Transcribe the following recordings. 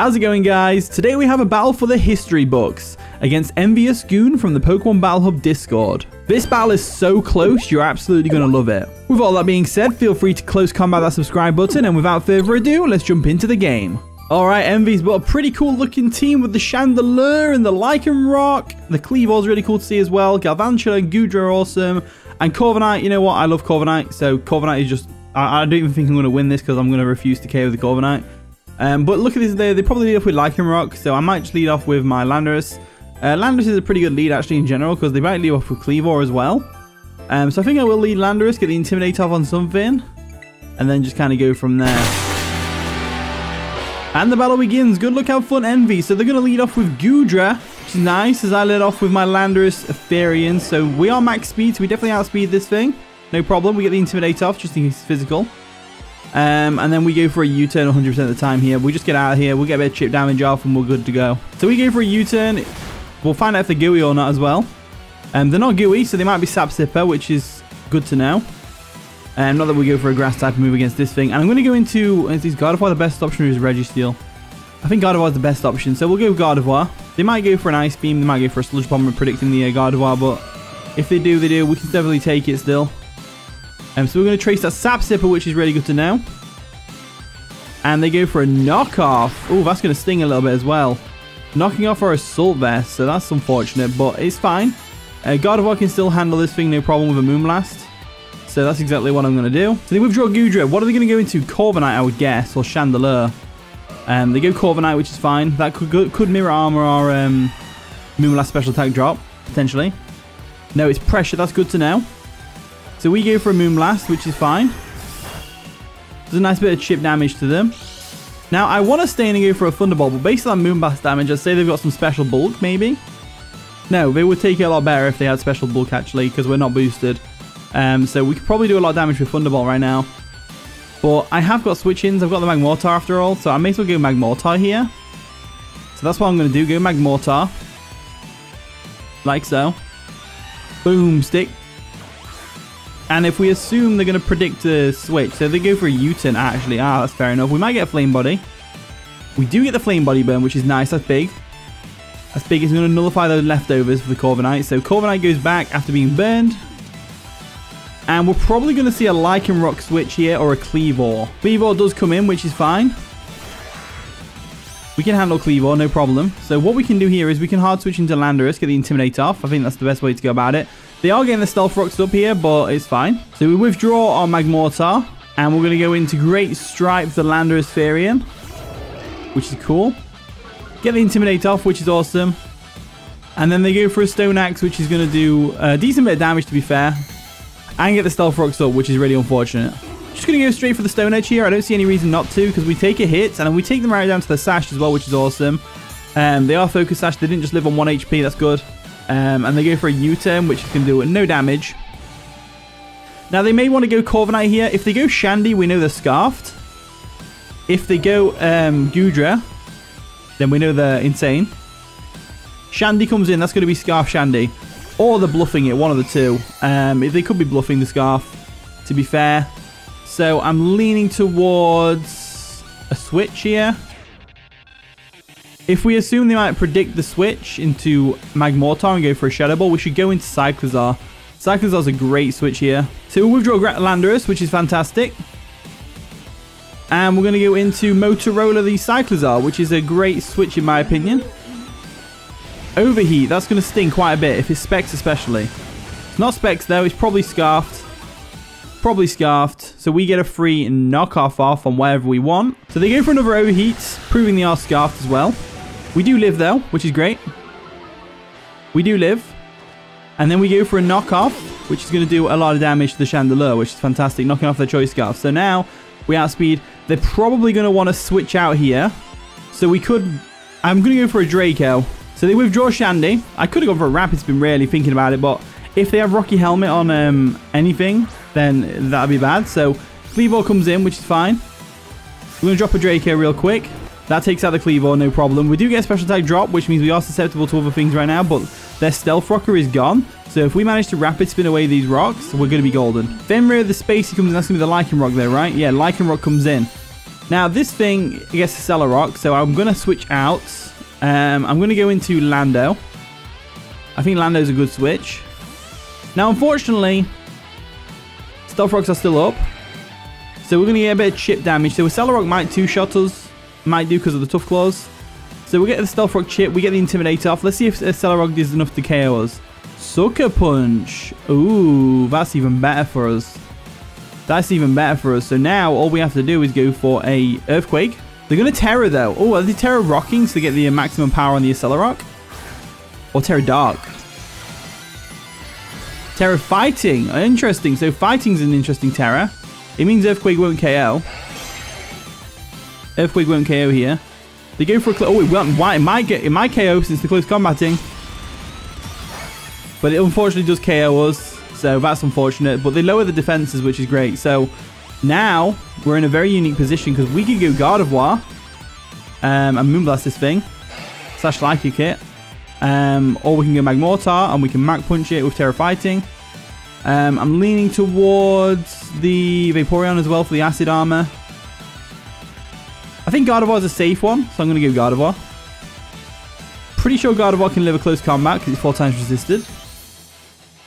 How's it going, guys? Today we have a battle for the history books against Envious Goon from the Pokemon Battle Hub Discord. This battle is so close, you're absolutely going to love it. With all that being said, feel free to close combat that subscribe button, and without further ado, let's jump into the game. Alright, Envy's but a pretty cool looking team with the Chandelure and the Lycanroc. The Cleavor's really cool to see as well. Galvantula and Goudra are awesome. And Corviknight, you know what? I love Corviknight. So Corviknight is just... I don't even think I'm going to win this because I'm going to refuse to KO the Corviknight. But look at this, they probably lead off with Lycanroc. So I might just lead off with my Landorus. Landorus is a pretty good lead actually in general because they might lead off with Cleavor as well. So I think I will lead Landorus, get the Intimidate off on something. And then just kind of go from there. And the battle begins. Good luck, have fun, Envy. So they're going to lead off with Goudra, which is nice, as I led off with my Landorus-Therian. So we are max speed, so we definitely outspeed this thing. No problem. We get the Intimidate off, just in case it's physical. And then we go for a U-turn 100% of the time here. We just get out of here. We'll get a bit of chip damage off, and we're good to go. So we go for a U-turn. We'll find out if they're gooey or not as well. They're not gooey, so they might be Sap Sipper, which is good to know. Not that we go for a Grass-type move against this thing. And I'm going to go into... Is Gardevoir the best option or is Registeel? I think Gardevoir is the best option. So we'll go with Gardevoir. They might go for an Ice Beam. They might go for a Sludge Bomb. We're predicting the Gardevoir. But if they do, they do. We can definitely take it still. So we're going to trace that Sapsipper, which is really good to know. And they go for a Knockoff. Oh, that's going to sting a little bit as well. Knocking off our Assault Vest. So that's unfortunate. But it's fine. Gardevoir can still handle this thing. No problem with a Moonblast. So that's exactly what I'm going to do. So they withdraw Goudra. What are they going to go into? Corviknight, I would guess, or Chandelure. They go Corviknight, which is fine. That could mirror armor or Moonblast special attack drop, potentially. No, it's pressure. That's good to know. So we go for a Moonblast, which is fine. There's a nice bit of chip damage to them. Now, I want to stay in and go for a Thunderbolt, but based on that Moonblast damage, I'd say they've got some special bulk, maybe. No, they would take it a lot better if they had special bulk, actually, because we're not boosted. So we could probably do a lot of damage with Thunderbolt right now. But I have got switch-ins. I've got the Magmortar after all. So I may as well go Magmortar here. So that's what I'm going to do. Go Magmortar. Like so. Boomstick. And if we assume they're going to predict a switch. So they go for a U-turn actually. Ah, that's fair enough. We might get a Flame Body. We do get the Flame Body burn, which is nice. That's big. That's big. It's going to nullify those leftovers for the Corviknight. So Corviknight goes back after being burned. And we're probably going to see a Lycanroc switch here or a Cleavor. Cleavor does come in, which is fine. We can handle Cleavor, no problem. So what we can do here is we can hard switch into Landorus, get the Intimidate off. I think that's the best way to go about it. They are getting the Stealth Rocks up here, but it's fine. So we withdraw our Magmortar. And we're going to go into Great Stripe the Landorus-Therian, which is cool. Get the Intimidate off, which is awesome. And then they go for a Stone Axe, which is going to do a decent bit of damage, to be fair. And get the Stealth Rocks up, which is really unfortunate. Just going to go straight for the Stone Edge here. I don't see any reason not to, because we take a hit, and then we take them right down to the Sash as well, which is awesome. They are Focus Sash. They didn't just live on 1 HP. That's good. And they go for a U-turn, which can do no damage. Now, they may want to go Corviknight here. If they go Shandy, we know they're Scarfed. If they go Goudra, then we know they're Insane. Shandy comes in. That's going to be Scarf Shandy. Or they're bluffing it, one of the two. They could be bluffing the Scarf, to be fair. So I'm leaning towards a switch here. If we assume they might predict the switch into Magmortar and go for a Shadow Ball, we should go into Cyclizar. Cyclizar's a great switch here. So we'll withdraw Landorus, which is fantastic. And we're going to go into Motorola the Cyclizar, which is a great switch in my opinion. Overheat, that's going to sting quite a bit, if it's Specs especially. It's not Specs though, it's probably Scarfed. Probably Scarfed. So we get a free knockoff off on wherever we want. So they go for another Overheat, proving they are Scarfed as well. We do live though, which is great. We do live. And then we go for a knockoff, which is going to do a lot of damage to the Chandelure, which is fantastic, knocking off their Choice Scarf. So now, we outspeed. They're probably going to want to switch out here. So we could... I'm going to go for a Draco. So they withdraw Shandy. I could have gone for a Rap. It's been really thinking about it. But if they have Rocky Helmet on anything, then that would be bad. So Cleavor comes in, which is fine. We're going to drop a Draco real quick. That takes out the Cleavor, no problem. We do get a special attack drop, which means we are susceptible to other things right now. But their Stealth Rocker is gone. So if we manage to Rapid Spin away these rocks, we're going to be golden. Femrio the Spacey comes in. That's going to be the Lycanroc there, right? Yeah, Lycanroc comes in. Now this thing gets to sell a rock, so I'm going to switch out. I'm going to go into Lando. I think Lando's a good switch. Now unfortunately, Stealth Rocks are still up. So we're going to get a bit of chip damage. So Accelgor might two-shot us. Might do because of the Tough Claws. So we get the Stealth Rock chip. We get the Intimidate off. Let's see if Accelgor is enough to KO us. Sucker Punch. Ooh, that's even better for us. That's even better for us. So now all we have to do is go for a Earthquake. They're going to Terra though. Oh, are they Terra Rocking to get the maximum power on the Accelgor? Or Terra Dark? Terra Fighting. Interesting. So Fighting's an interesting Terra. It means Earthquake won't KO. Earthquake won't KO here. They go for a... Oh, it won't. Why? It might KO since the close combating. But it unfortunately does KO us. So that's unfortunate. But they lower the defenses, which is great. So now we're in a very unique position because we can go Gardevoir and Moonblast this thing. Slash Lyca Kit. Or we can go Magmortar and we can Mac Punch it with Terra Fighting. I'm leaning towards the Vaporeon as well for the Acid Armor. I think Gardevoir is a safe one, so I'm going to go Gardevoir. Pretty sure Gardevoir can live a close combat because it's 4 times resisted.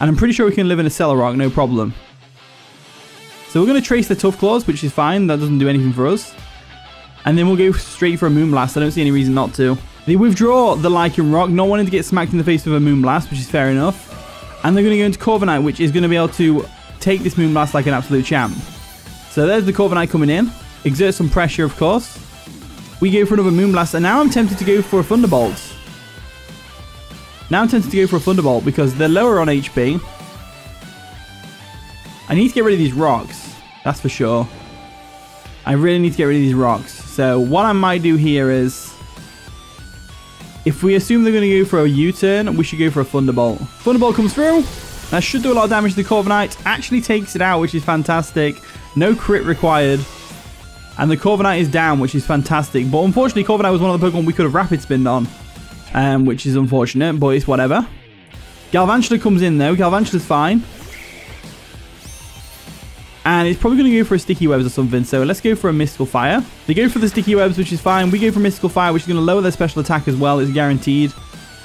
And I'm pretty sure we can live in a Accelgor, no problem. So we're going to trace the Tough Claws, which is fine. That doesn't do anything for us. And then we'll go straight for a Moonblast. I don't see any reason not to. They withdraw the Lycanroc, not wanting to get smacked in the face with a Moonblast, which is fair enough. And they're going to go into Corviknight, which is going to be able to take this Moonblast like an absolute champ. So there's the Corviknight coming in. Exert some pressure, of course. We go for another Moonblast, and now I'm tempted to go for a Thunderbolt. Now I'm tempted to go for a Thunderbolt because they're lower on HP. I need to get rid of these rocks, that's for sure. I really need to get rid of these rocks. So what I might do here is... if we assume they're going to go for a U-turn, we should go for a Thunderbolt. Thunderbolt comes through. That should do a lot of damage to the Corviknight. Actually takes it out, which is fantastic. No crit required. And the Corviknight is down, which is fantastic. But unfortunately, Corviknight was one of the Pokemon we could have Rapid Spinned on. Which is unfortunate, but it's whatever. Galvantula comes in, though. Galvantula's fine. And it's probably going to go for a Sticky Webs or something. So let's go for a Mystical Fire. They go for the Sticky Webs, which is fine. We go for Mystical Fire, which is going to lower their special attack as well. It's guaranteed.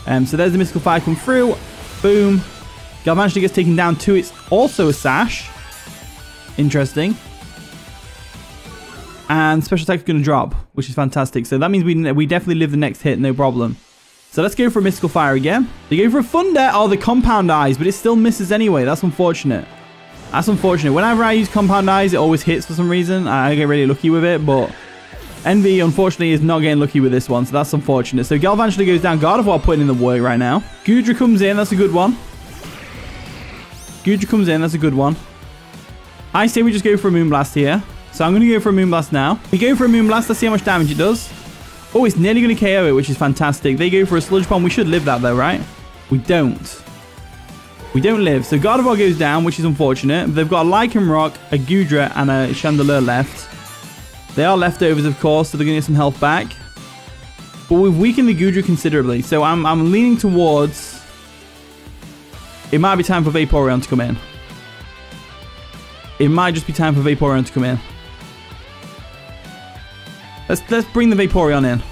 So there's the Mystical Fire come through. Boom. Galvantula gets taken down too. It's also a Sash. Interesting. And special attack is going to drop, which is fantastic. So that means we definitely live the next hit, no problem. So let's go for a Mystical Fire again. They go for a Thunder. Oh, the Compound Eyes, but it still misses anyway. That's unfortunate. That's unfortunate. Whenever I use Compound Eyes, it always hits for some reason. I get really lucky with it, but Envy, unfortunately, is not getting lucky with this one, so that's unfortunate. So Galvantula goes down. Gardevoir putting in the work right now. Goodra comes in. That's a good one. Goodra comes in. That's a good one. I say we just go for a Moonblast here. So I'm going to go for a Moonblast now. We go for a Moonblast. Let's see how much damage it does. Oh, it's nearly going to KO it, which is fantastic. They go for a Sludge Bomb. We should live that, though, right? We don't. We don't live. So Gardevoir goes down, which is unfortunate. They've got a Lycanroc, a Goodra, and a Chandelure left. They are leftovers, of course, so they're going to get some health back. But we've weakened the Goodra considerably. So I'm leaning towards... it might be time for Vaporeon to come in. It might just be time for Vaporeon to come in. Let's bring the Vaporeon in.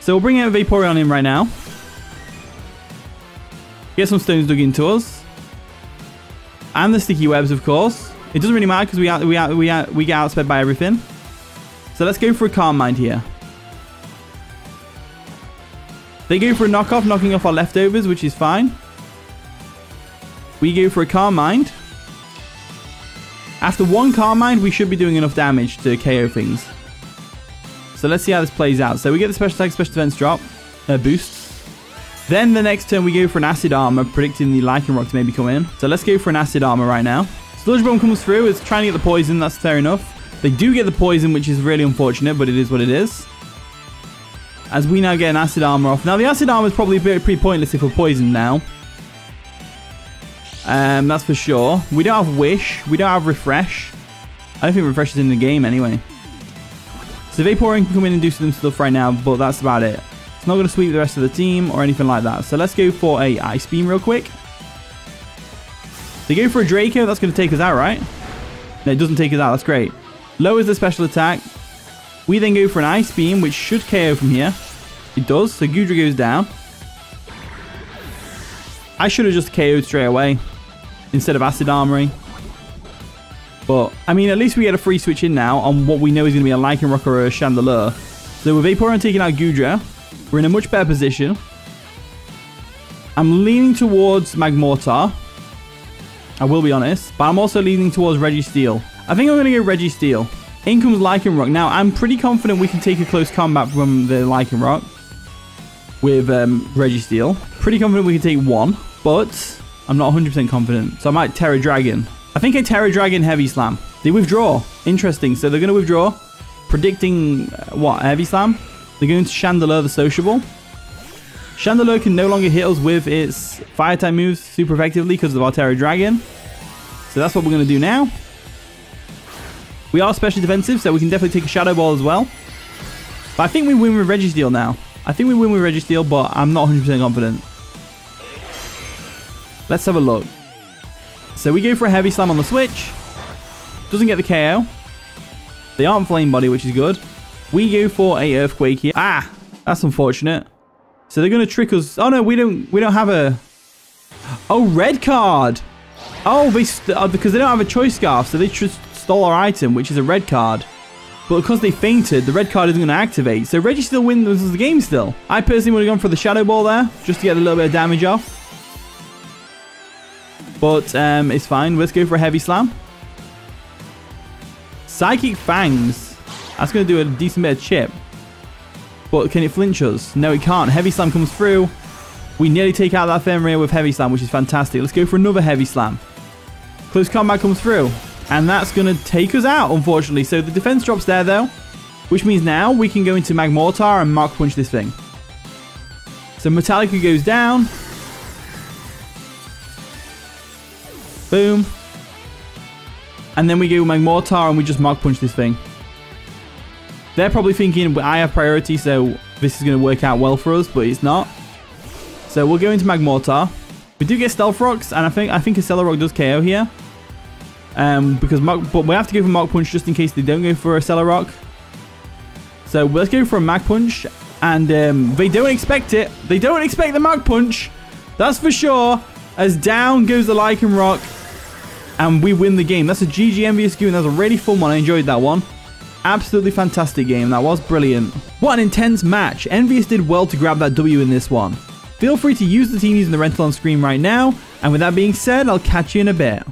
So we'll bring out Vaporeon in right now. Get some stones dug into us. And the Sticky Webs, of course. It doesn't really matter because we get outsped by everything. So let's go for a Calm Mind here. They go for a knockoff, knocking off our leftovers, which is fine. We go for a Calm Mind. After one Calm Mind, we should be doing enough damage to KO things. So let's see how this plays out. So we get the special attack, special defense drop, boosts. Then the next turn we go for an Acid Armor, predicting the Lycanroc to maybe come in. So let's go for an Acid Armor right now. Sludge Bomb comes through. It's trying to get the poison. That's fair enough. They do get the poison, which is really unfortunate, but it is what it is. As we now get an Acid Armor off. Now the Acid Armor is probably pretty pointless if we're poisoned now. That's for sure. We don't have Wish. We don't have Refresh. I don't think Refresh is in the game anyway. So Vaporeon can come in and do some stuff right now, but that's about it. It's not going to sweep the rest of the team or anything like that. So let's go for a Ice Beam real quick. They go for a Draco. That's going to take us out, right? No, it doesn't take us out. That's great. lowers the special attack. We then go for an Ice Beam, which should KO from here. It does, so Goodra goes down. I should have just KO'd straight away instead of Acid Armory. But, I mean, at least we get a free switch in now on what we know is going to be a Lycanroc or a Chandelure. So with Vaporeon taking out Goodra, we're in a much better position. I'm leaning towards Magmortar, I will be honest, but I'm also leaning towards Registeel. I think I'm going to go Registeel. In comes Lycanroc. Now, I'm pretty confident we can take a close combat from the Lycanroc with Registeel. Pretty confident we can take one, but I'm not 100% confident. So I might Terra Dragon. I think a Terra Dragon Heavy Slam. They withdraw. Interesting. So they're going to withdraw. Predicting, what, a Heavy Slam? They're going to Chandelure the Sociable. Chandelure can no longer hit us with its fire type moves super effectively because of our Terra Dragon. So that's what we're going to do now. We are specially defensive, so we can definitely take a Shadow Ball as well. But I think we win with Registeel now. I think we win with Registeel, but I'm not 100% confident. Let's have a look. So we go for a Heavy Slam on the switch. Doesn't get the KO. They aren't Flame Body, which is good. We go for a Earthquake here. Ah, that's unfortunate. So they're going to trick us. Oh no, we don't have a... Oh, red card. Oh, because they don't have a Choice Scarf, so they just stole our item, which is a red card. But because they fainted, the red card isn't going to activate. So Registeel wins the game still. I personally would have gone for the Shadow Ball there, just to get a little bit of damage off. But it's fine. Let's go for a Heavy Slam. Psychic Fangs. That's going to do a decent bit of chip. But can it flinch us? No, it can't. Heavy Slam comes through. We nearly take out that Femrio with Heavy Slam, which is fantastic. Let's go for another Heavy Slam. Close Combat comes through. And that's going to take us out, unfortunately. So the defense drops there, though. Which means now we can go into Magmortar and Mark Punch this thing. So Metallica goes down. Boom. And then we go Magmortar and we just Mark Punch this thing. They're probably thinking, I have priority, so this is going to work out well for us, but it's not. So we'll go into Magmortar. We do get Stealth Rocks, and I think Accelrock does KO here. But we have to go for Mach Punch just in case they don't go for Accelrock. So let's go for a Mach Punch, and they don't expect it. They don't expect the Mach Punch, that's for sure, as down goes the Lycanroc, and we win the game. That's a GG MVSQ, and that was a really fun one. I enjoyed that one. Absolutely fantastic game. That was brilliant. What an intense match. Envious did well to grab that W in this one. Feel free to use the team using the rental on screen right now. And with that being said, I'll catch you in a bit.